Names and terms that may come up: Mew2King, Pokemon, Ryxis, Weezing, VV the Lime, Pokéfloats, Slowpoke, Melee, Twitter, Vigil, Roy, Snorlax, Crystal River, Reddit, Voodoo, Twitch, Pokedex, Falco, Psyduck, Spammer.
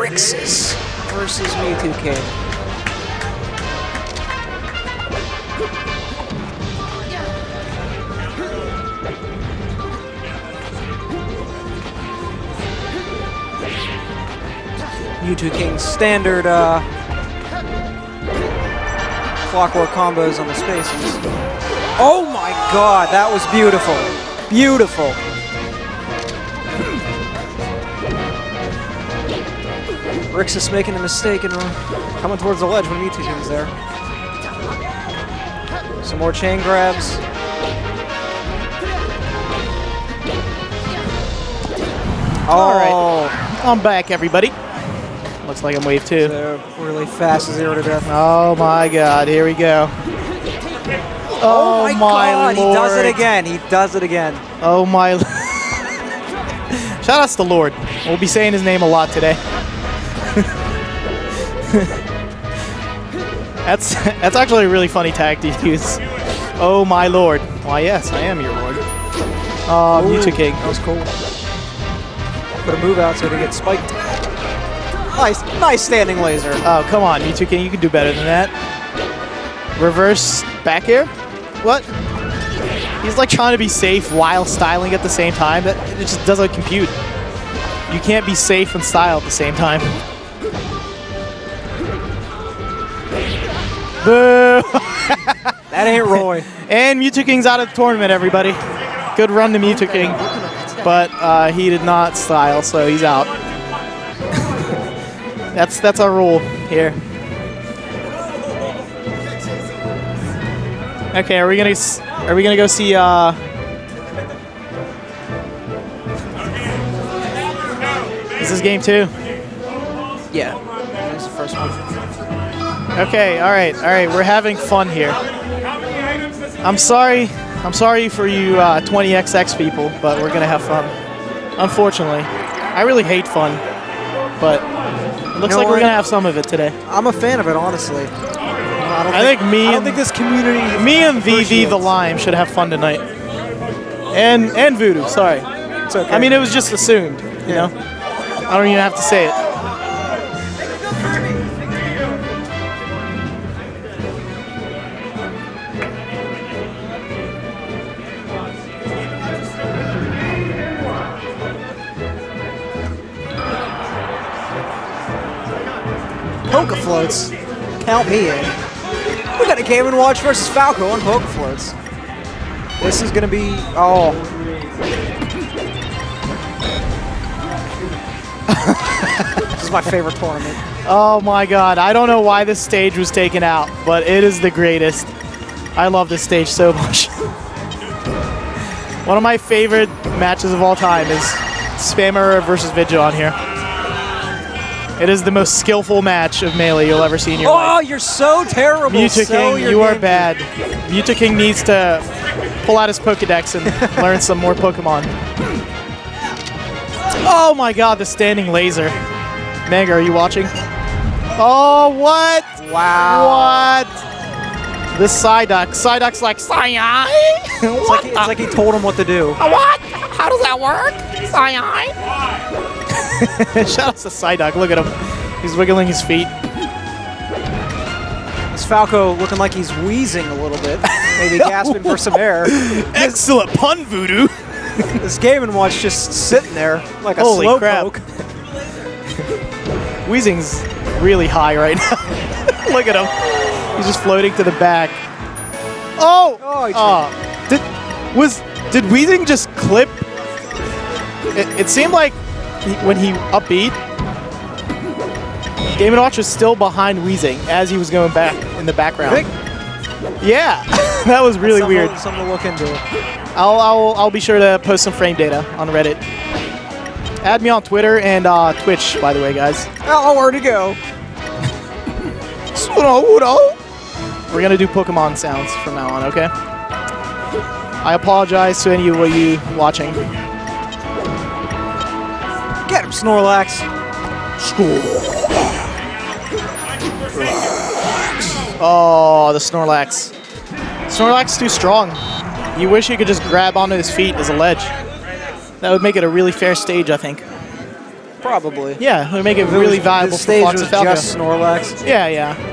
Ryxis versus Mew2King. Mew2King standard clockwork combos on the spaces. Oh my god, that was beautiful. Beautiful. Ryxis making a mistake and coming towards the ledge when Mew2King's there. Some more chain grabs. All right, I'm back, everybody. Looks like I'm wave two. So really fast as zero to death. Oh my god, here we go. Oh my god, Lord. He does it again. He does it again. Oh my. Shout outs to Lord. We'll be saying his name a lot today. That's actually a really funny tag to use. Oh my Lord. Why yes, I am your Lord. Oh, Mew2King. That was cool. Put a move out so they get spiked. Nice, nice standing laser. Oh, come on, Mew2King, you can do better than that. Reverse back air? What? He's like trying to be safe while styling at the same time. That, it just doesn't compute. You can't be safe and style at the same time. Boo! That ain't Roy. And Mew2King's out of the tournament, everybody. Good run to Mew2King. But he did not style, so he's out. That's our rule here. Okay, are we gonna go see? This is game 2. Yeah, that's the first one. Okay, all right, we're having fun here. I'm sorry for you 20xx people, but we're gonna have fun. Unfortunately, I really hate fun, but. Looks like we're gonna have some of it today. I'm a fan of it, honestly. I don't think this community. Me and VV the Lime should have fun tonight. And Voodoo, sorry. It's okay. I mean, it was just assumed, you know. I don't even have to say it. Pokéfloats, count me in. We got a Game & Watch versus Falco on Pokéfloats. This is gonna be This is my favorite tournament. Oh my god, I don't know why this stage was taken out, but it is the greatest. I love this stage so much. One of my favorite matches of all time is Spammer versus Vigil on here. It is the most skillful match of Melee you'll ever see in your life. Oh, you're so terrible. Mew2King, you are bad. Mew2King needs to pull out his Pokedex and learn some more Pokemon. Oh my god, the standing laser. Mega, are you watching? Oh, what? Wow. What? This Psyduck. Psyduck's like, Psy-I? It's like he told him what to do. What? How does that work? Psy-I? Shout out to Psyduck, look at him. He's wiggling his feet. It's Falco looking like he's wheezing a little bit. Maybe gasping for some air. Excellent pun, Voodoo. This Game & Watch just sitting there like a Slowpoke. Weezing's really high right now. Look at him. He's just floating to the back. Oh! Did Weezing just clip? It seemed like when he upbeat, Game & Watch was still behind Weezing as he was going back in the background. Yeah, that was really weird. Something to look into. I'll be sure to post some frame data on Reddit. Add me on Twitter and Twitch, by the way, guys. Oh, where to go? We're gonna do Pokemon sounds from now on, okay? I apologize to any of you watching. Get him, Snorlax! Snorlax! Oh, the Snorlax. Snorlax is too strong. You wish he could just grab onto his feet as a ledge. That would make it a really fair stage, I think. Probably. Yeah, it would make it really viable for Fox and Falco. Just Snorlax. Yeah, yeah.